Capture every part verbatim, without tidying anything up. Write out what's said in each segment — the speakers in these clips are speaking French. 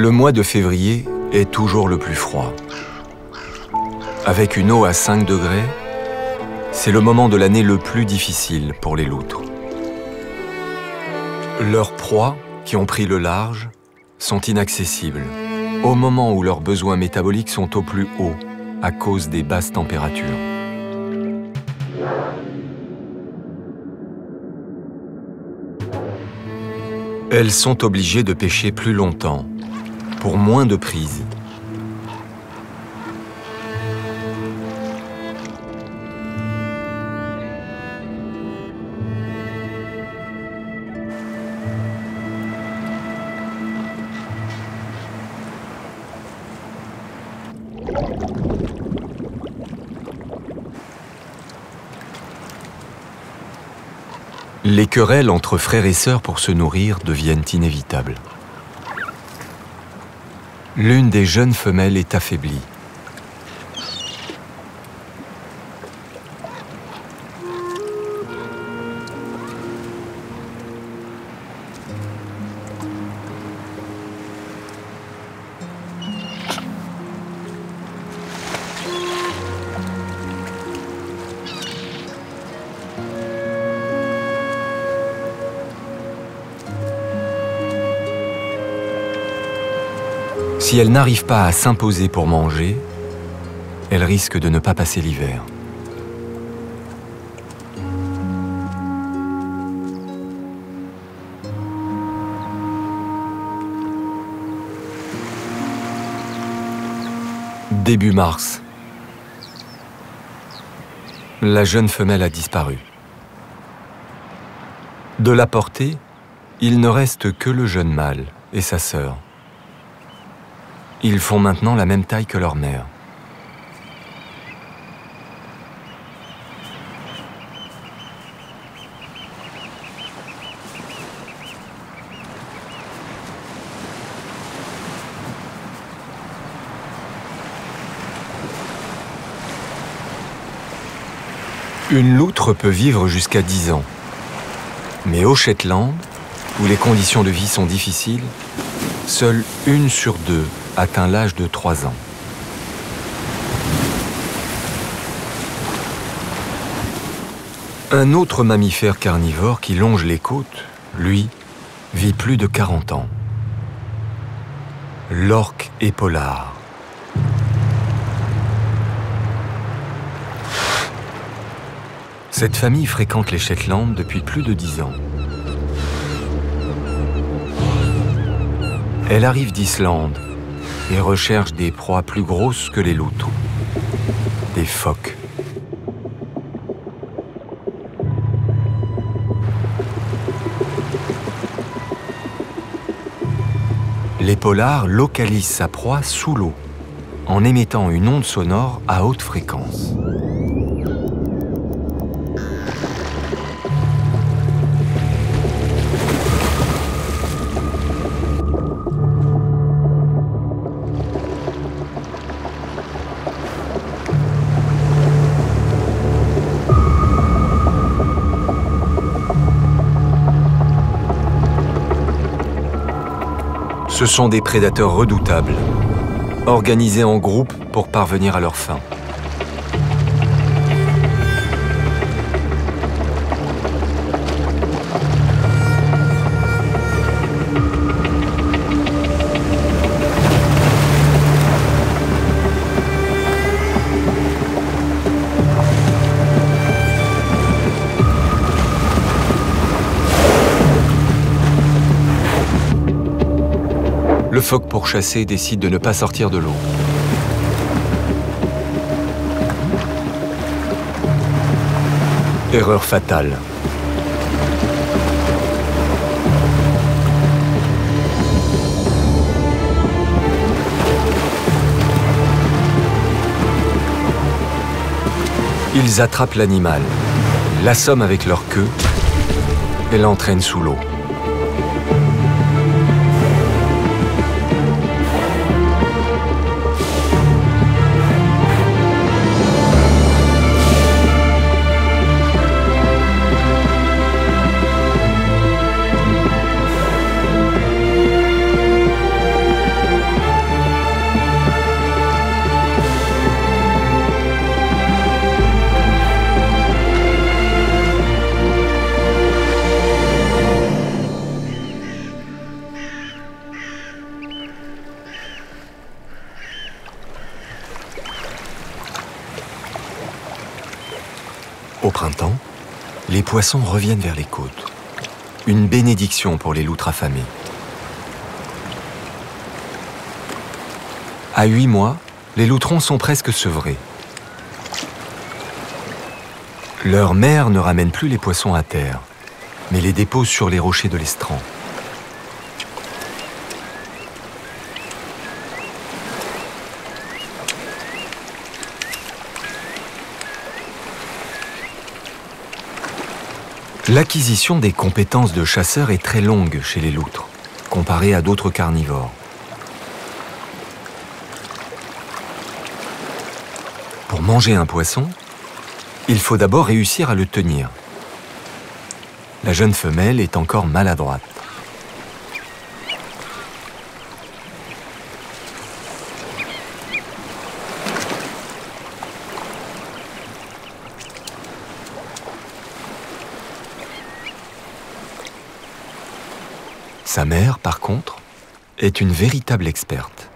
Le mois de février est toujours le plus froid. Avec une eau à cinq degrés, c'est le moment de l'année le plus difficile pour les loutres. Leurs proies, qui ont pris le large, sont inaccessibles au moment où leurs besoins métaboliques sont au plus haut à cause des basses températures. Elles sont obligées de pêcher plus longtemps, pour moins de prises. Les querelles entre frères et sœurs pour se nourrir deviennent inévitables. L'une des jeunes femelles est affaiblie. Si elles n'arrivent pas à s'imposer pour manger, elles risquent de ne pas passer l'hiver. Début mars, la jeune femelle a disparu. De la portée, il ne reste que le jeune mâle et sa sœur. Ils font maintenant la même taille que leur mère. Une loutre peut vivre jusqu'à dix ans. Mais au Shetland, où les conditions de vie sont difficiles, seule une sur deux atteint l'âge de trois ans. Un autre mammifère carnivore qui longe les côtes, lui, vit plus de quarante ans. L'orque épaulard. Cette famille fréquente les Shetland depuis plus de dix ans. Elle arrive d'Islande et recherche des proies plus grosses que les loutres, des phoques. L'épaulard localise sa proie sous l'eau, en émettant une onde sonore à haute fréquence. Ce sont des prédateurs redoutables, organisés en groupe pour parvenir à leur fin. Le phoque pourchassé décide de ne pas sortir de l'eau. Erreur fatale. Ils attrapent l'animal, l'assomment avec leur queue et l'entraînent sous l'eau. au printemps, les poissons reviennent vers les côtes. Une bénédiction pour les loutres affamées. À huit mois, les loutrons sont presque sevrés. Leur mère ne ramène plus les poissons à terre, mais les dépose sur les rochers de l'estran. L'acquisition des compétences de chasseur est très longue chez les loutres, comparée à d'autres carnivores. Pour manger un poisson, il faut d'abord réussir à le tenir. La jeune femelle est encore maladroite. Sa mère, par contre, est une véritable experte.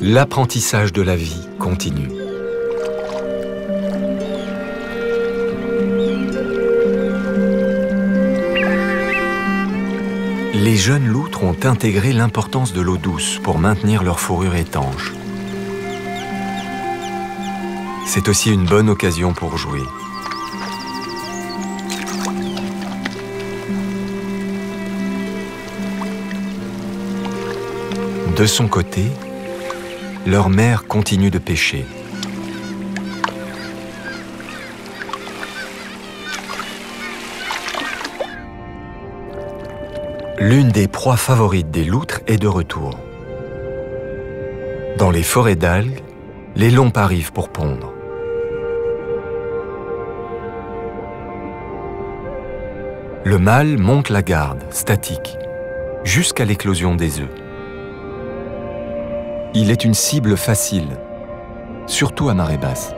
L'apprentissage de la vie continue. Les jeunes loutres ont intégré l'importance de l'eau douce pour maintenir leur fourrure étanche. C'est aussi une bonne occasion pour jouer. De son côté, leur mère continue de pêcher. L'une des proies favorites des loutres est de retour. Dans les forêts d'algues, les lompes arrivent pour pondre. Le mâle monte la garde, statique, jusqu'à l'éclosion des œufs. Il est une cible facile, surtout à marée basse.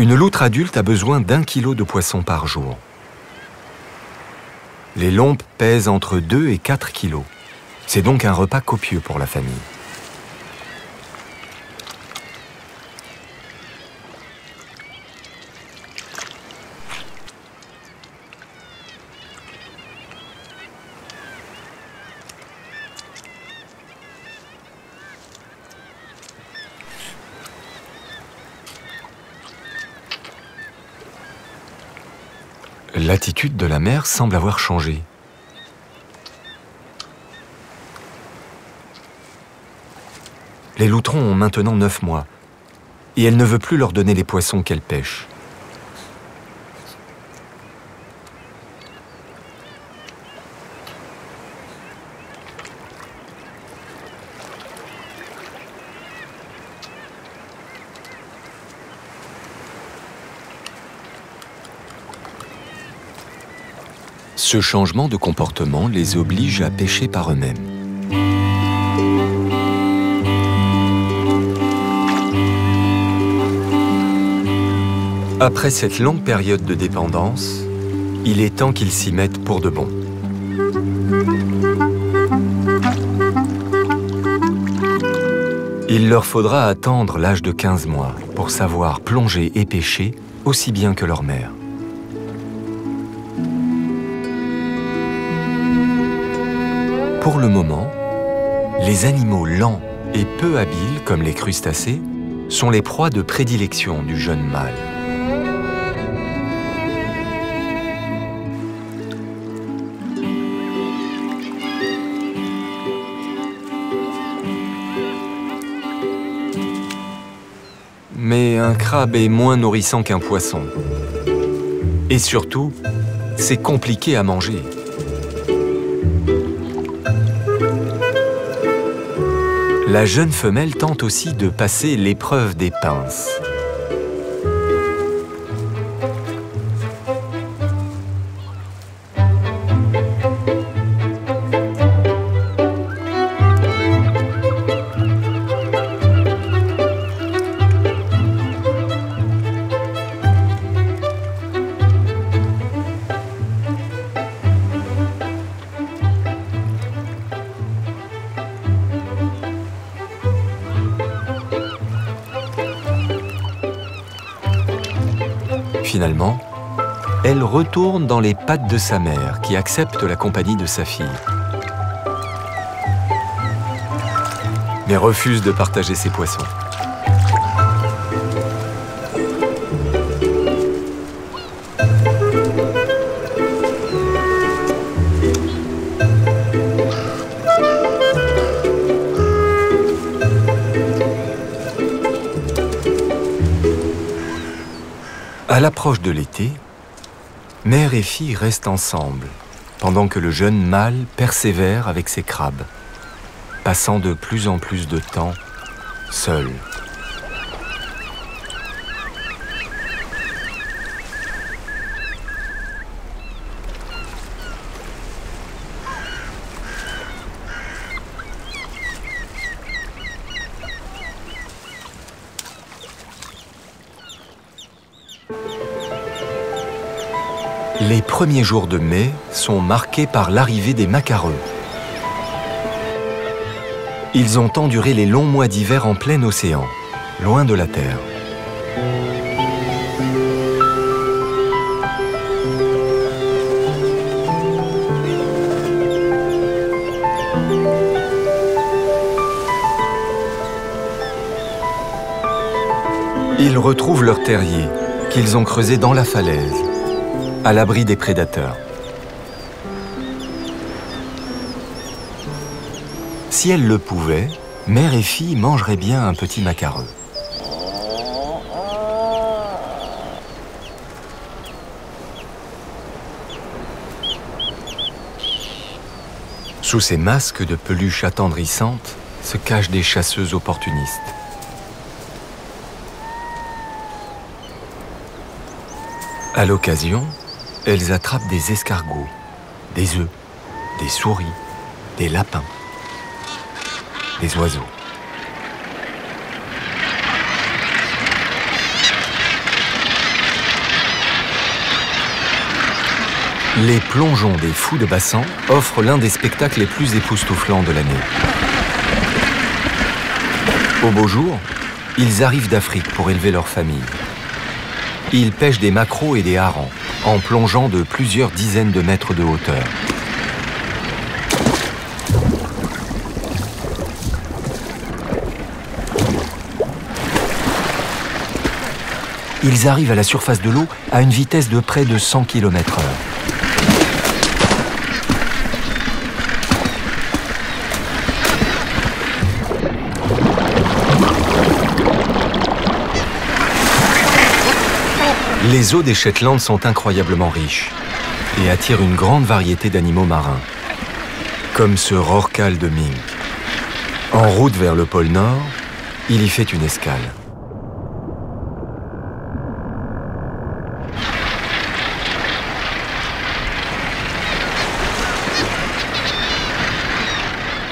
Une loutre adulte a besoin d'un kilo de poisson par jour. Les lompes pèsent entre deux et quatre kilos. C'est donc un repas copieux pour la famille. L'attitude de la mère semble avoir changé. Les loutrons ont maintenant neuf mois, et elle ne veut plus leur donner les poissons qu'elle pêche. Ce changement de comportement les oblige à pêcher par eux-mêmes. Après cette longue période de dépendance, il est temps qu'ils s'y mettent pour de bon. Il leur faudra attendre l'âge de quinze mois pour savoir plonger et pêcher aussi bien que leur mère. Pour le moment, les animaux lents et peu habiles, comme les crustacés, sont les proies de prédilection du jeune mâle. Mais un crabe est moins nourrissant qu'un poisson. Et surtout, c'est compliqué à manger. La jeune femelle tente aussi de passer l'épreuve des pinces. Finalement, elle retourne dans les pattes de sa mère, qui accepte la compagnie de sa fille. Mais refuse de partager ses poissons. À l'approche de l'été, mère et fille restent ensemble, pendant que le jeune mâle persévère avec ses crabes, passant de plus en plus de temps seul. Les premiers jours de mai sont marqués par l'arrivée des macareux. Ils ont enduré les longs mois d'hiver en plein océan, loin de la terre. Ils retrouvent leurs terriers, qu'ils ont creusés dans la falaise, à l'abri des prédateurs. Si elles le pouvaient, mère et fille mangeraient bien un petit macareux. Sous ces masques de peluche attendrissante se cachent des chasseuses opportunistes. À l'occasion, elles attrapent des escargots, des œufs, des souris, des lapins, des oiseaux. Les plongeons des fous de bassin offrent l'un des spectacles les plus époustouflants de l'année. Au beau jour, ils arrivent d'Afrique pour élever leur famille. Ils pêchent des maquereaux et des harengs, en plongeant de plusieurs dizaines de mètres de hauteur. Ils arrivent à la surface de l'eau à une vitesse de près de cent kilomètres heure. Les eaux des Shetland sont incroyablement riches et attirent une grande variété d'animaux marins, comme ce rorqual de Ming. En route vers le pôle Nord, il y fait une escale.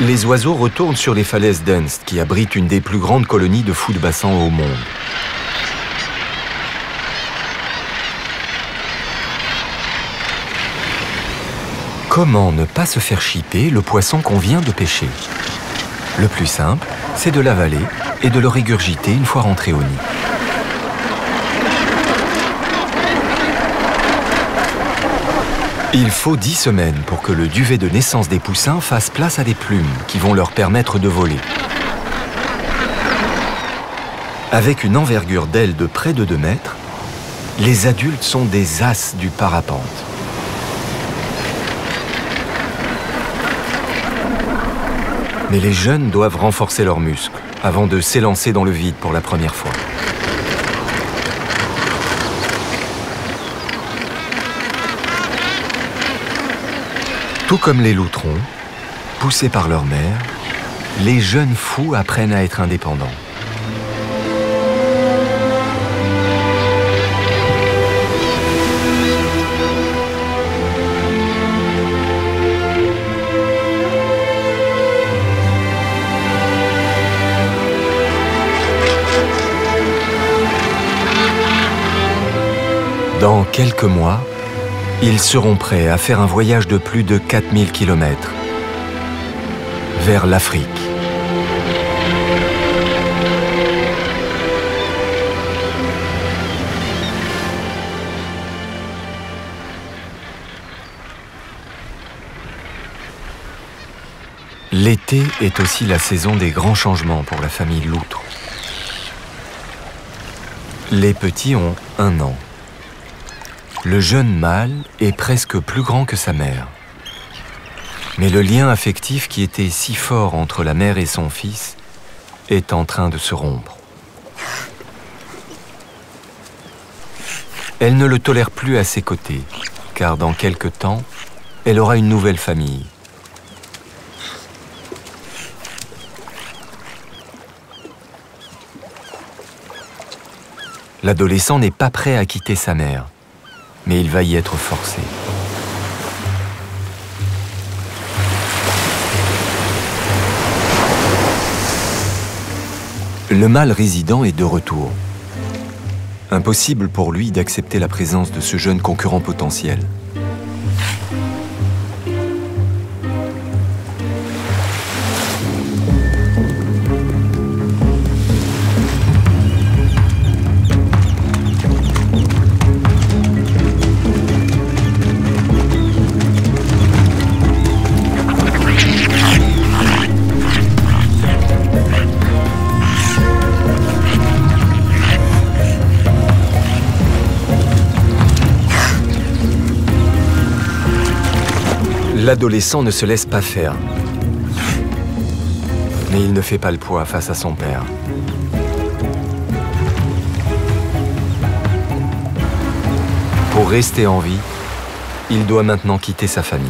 Les oiseaux retournent sur les falaises d'Enst, qui abritent une des plus grandes colonies de fous de bassin au monde. Comment ne pas se faire chipper le poisson qu'on vient de pêcher? Le plus simple, c'est de l'avaler et de le régurgiter une fois rentré au nid. Il faut dix semaines pour que le duvet de naissance des poussins fasse place à des plumes qui vont leur permettre de voler. Avec une envergure d'aile de près de deux mètres, les adultes sont des as du parapente. Mais les jeunes doivent renforcer leurs muscles avant de s'élancer dans le vide pour la première fois. Tout comme les loutrons, poussés par leur mère, les jeunes fous apprennent à être indépendants. Dans quelques mois, ils seront prêts à faire un voyage de plus de quatre mille kilomètres vers l'Afrique. L'été est aussi la saison des grands changements pour la famille loutre. Les petits ont un an. Le jeune mâle est presque plus grand que sa mère. Mais le lien affectif qui était si fort entre la mère et son fils est en train de se rompre. Elle ne le tolère plus à ses côtés, car dans quelque temps, elle aura une nouvelle famille. L'adolescent n'est pas prêt à quitter sa mère. Mais il va y être forcé. Le mâle résident est de retour. Impossible pour lui d'accepter la présence de ce jeune concurrent potentiel. L'adolescent ne se laisse pas faire, mais il ne fait pas le poids face à son père. Pour rester en vie, il doit maintenant quitter sa famille.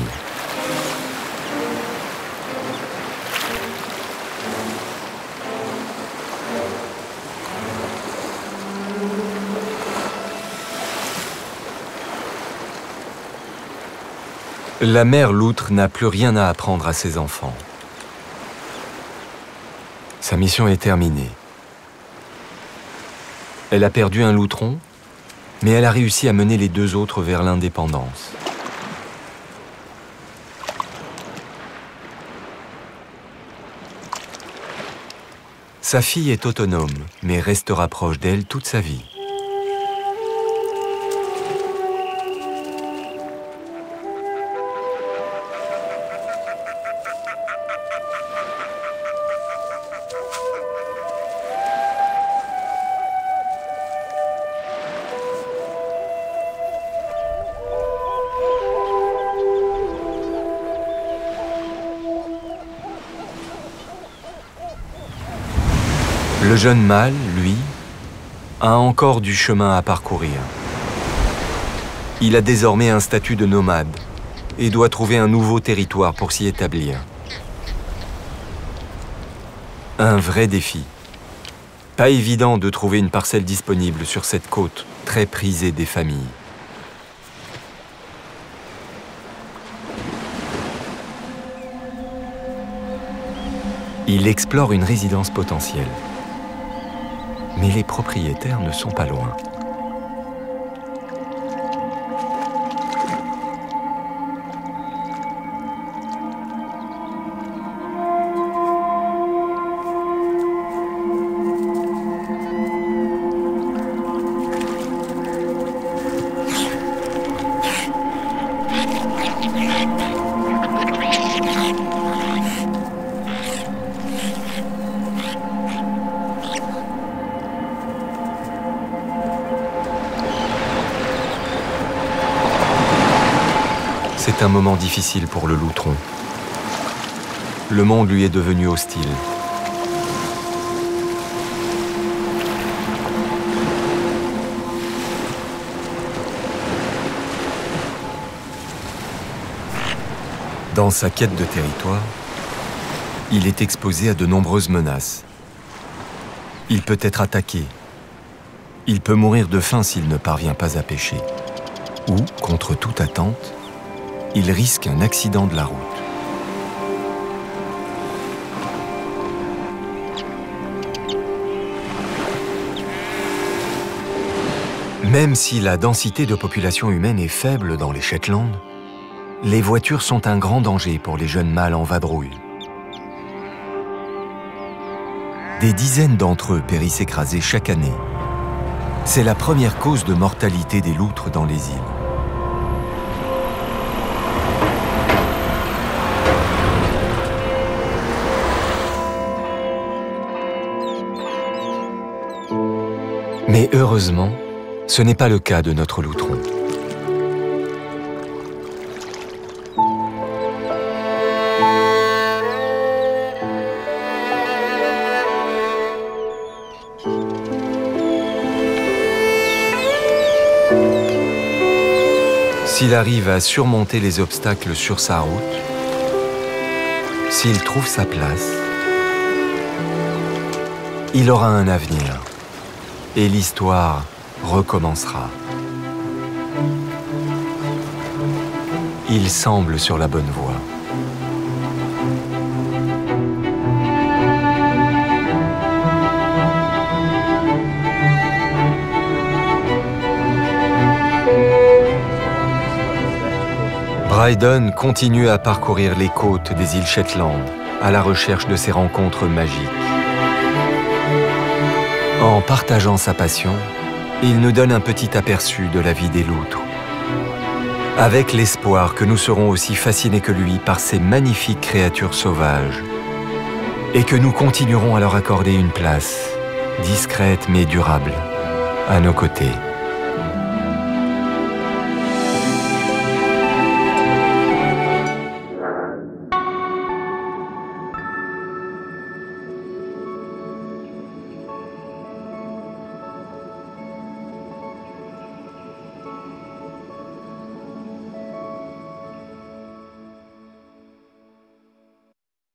La mère loutre n'a plus rien à apprendre à ses enfants. Sa mission est terminée. Elle a perdu un loutron, mais elle a réussi à mener les deux autres vers l'indépendance. Sa fille est autonome, mais restera proche d'elle toute sa vie. Le jeune mâle, lui, a encore du chemin à parcourir. Il a désormais un statut de nomade et doit trouver un nouveau territoire pour s'y établir. Un vrai défi. Pas évident de trouver une parcelle disponible sur cette côte très prisée des familles. Il explore une résidence potentielle. Mais les propriétaires ne sont pas loin. C'est un moment difficile pour le loutron. Le monde lui est devenu hostile. Dans sa quête de territoire, Il est exposé à de nombreuses menaces. Il peut être attaqué. Il peut mourir de faim s'il ne parvient pas à pêcher. Ou, contre toute attente, il risque un accident de la route. Même si la densité de population humaine est faible dans les Shetland, les voitures sont un grand danger pour les jeunes mâles en vadrouille. Des dizaines d'entre eux périssent écrasés chaque année. C'est la première cause de mortalité des loutres dans les îles. Mais heureusement, ce n'est pas le cas de notre loutron. S'il arrive à surmonter les obstacles sur sa route, s'il trouve sa place, il aura un avenir et l'histoire recommencera. Il semble sur la bonne voie. Brydon continue à parcourir les côtes des îles Shetland à la recherche de ses rencontres magiques. En partageant sa passion, il nous donne un petit aperçu de la vie des loutres, avec l'espoir que nous serons aussi fascinés que lui par ces magnifiques créatures sauvages et que nous continuerons à leur accorder une place, discrète mais durable, à nos côtés.